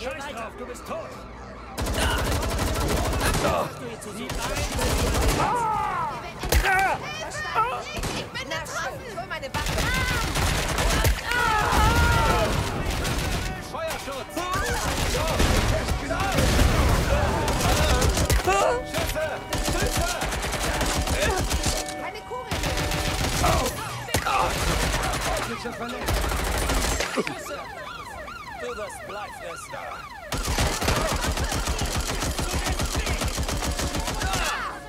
Scheiß drauf, du bist tot! Ich bin getroffen! Hol meine Waffe! Feuerschutz! Schütze! Schütze! Keine Kurie mehr! Verletzt! Schüsse! Du, das bleibt es da!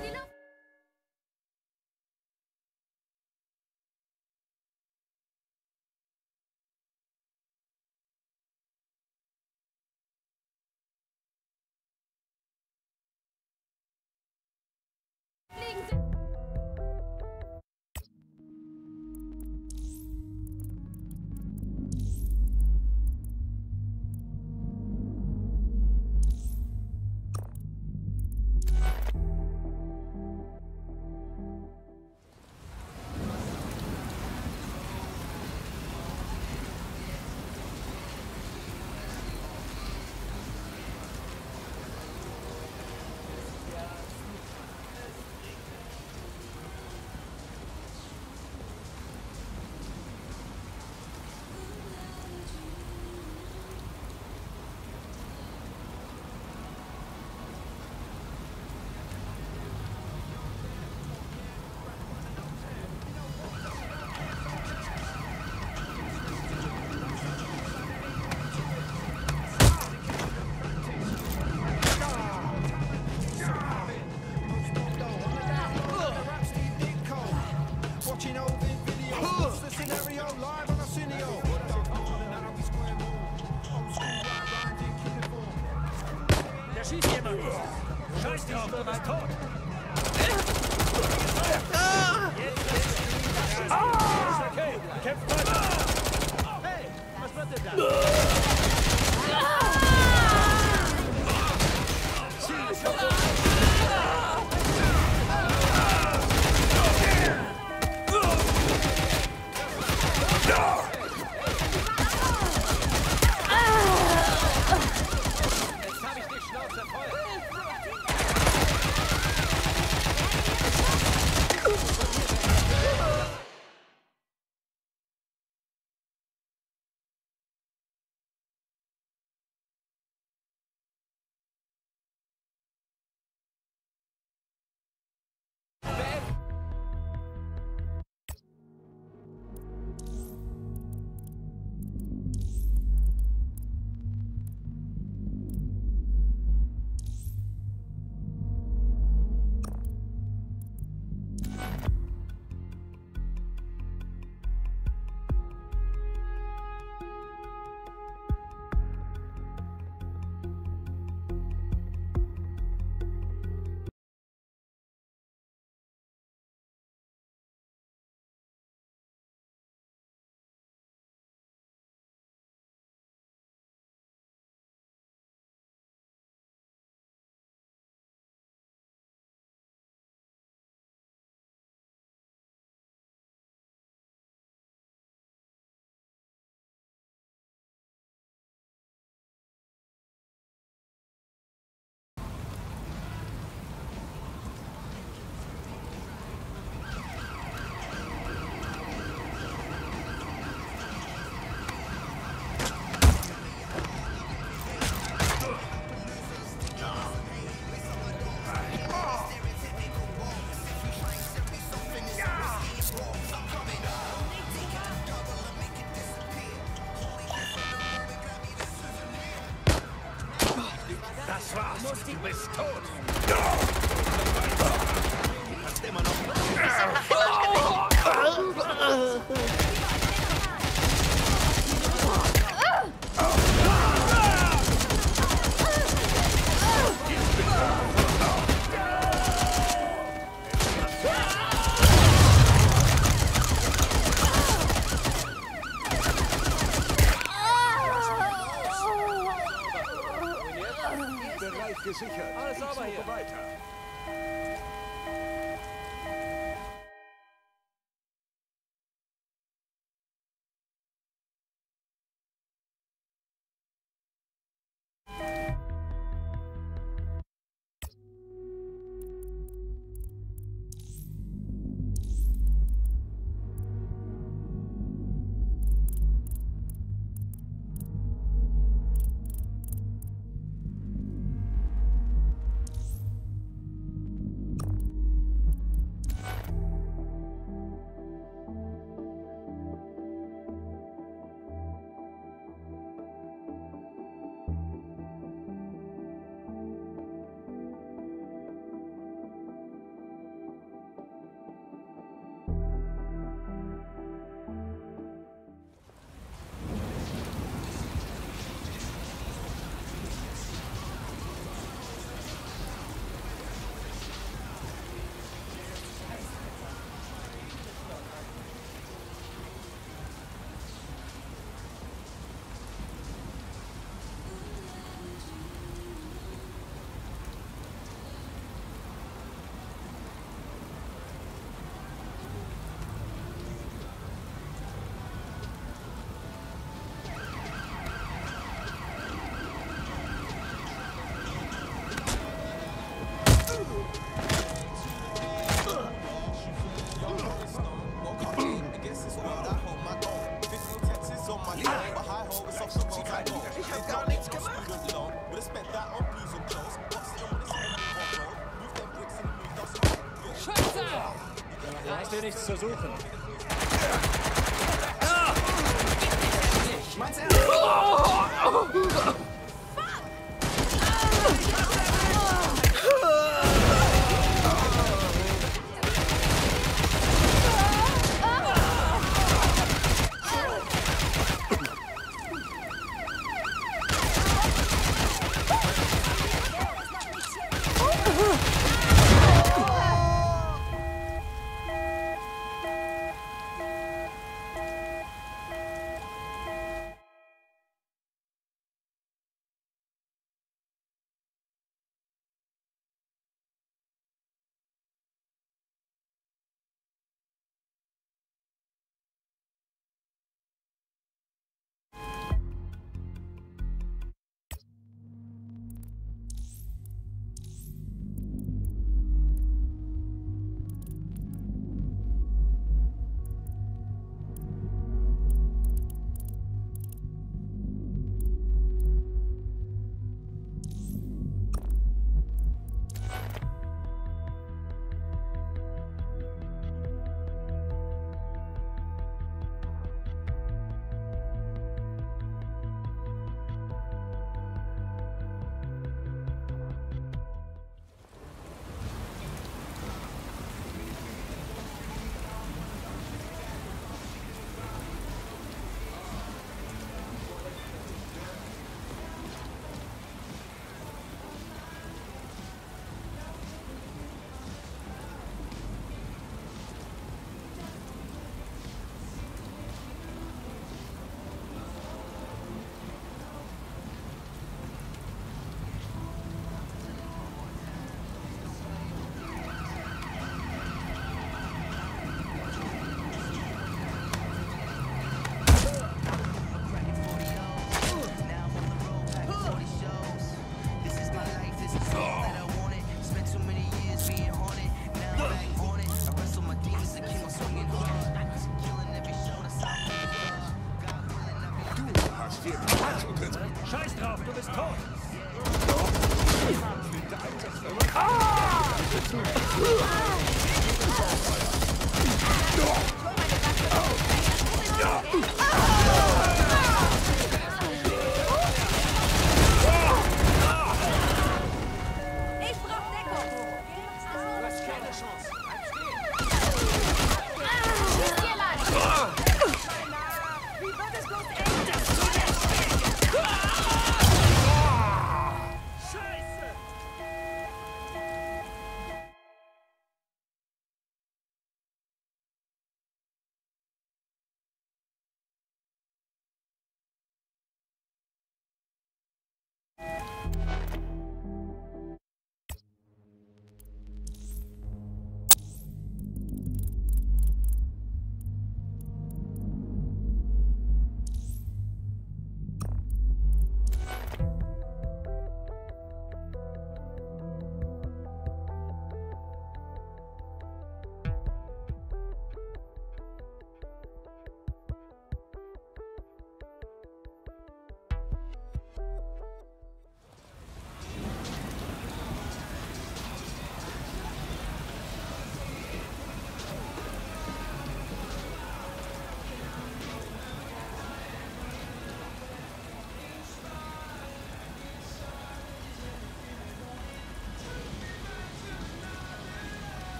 Du bist tot! Du hast immer noch... Gesichert. Alles sauber hier. Weiter. Ich hab gar nichts gemacht. Scheiße! Du hast hier nichts zu suchen. Ich mein's ernst. Scheiß drauf, du bist tot!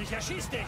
Ich erschieß dich!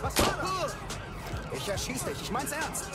Was war das? Ich erschieß dich, ich mein's ernst.